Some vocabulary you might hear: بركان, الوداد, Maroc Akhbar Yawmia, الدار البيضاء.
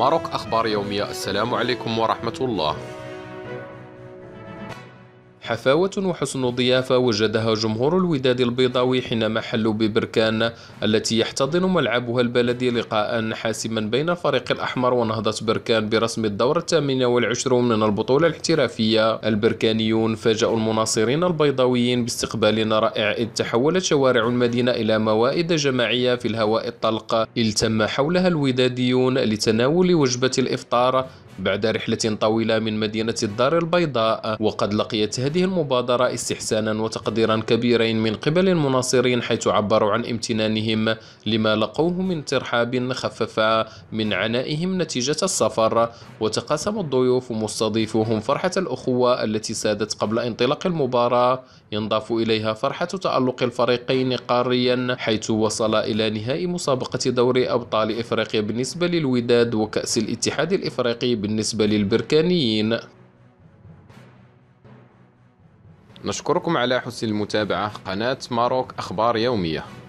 ماروك أخبار يومية. السلام عليكم ورحمة الله. حفاوة وحسن ضيافة وجدها جمهور الوداد البيضاوي حينما حلوا ببركان التي يحتضن ملعبها البلدي لقاء حاسما بين الفريق الأحمر ونهضة بركان برسم الدور 28 من البطولة الاحترافية. البركانيون فاجأوا المناصرين البيضاويين باستقبال رائع، إذ تحولت شوارع المدينة إلى موائد جماعية في الهواء الطلق التم حولها الوداديون لتناول وجبة الإفطار بعد رحلة طويلة من مدينة الدار البيضاء. وقد لقيت هذه المبادرة استحسانا وتقديرا كبيرين من قبل المناصرين، حيث عبروا عن امتنانهم لما لقوه من ترحاب خفف من عنائهم نتيجة السفر. وتقاسم الضيوف ومستضيفوهم فرحة الأخوة التي سادت قبل انطلاق المباراة، ينضاف إليها فرحة تألق الفريقين قاريا، حيث وصل إلى نهائي مسابقة دوري أبطال إفريقيا بالنسبة للوداد وكأس الاتحاد الإفريقي بالنسبة للبركانيين. نشكركم على حسن المتابعة. قناة ماروك أخبار يومية.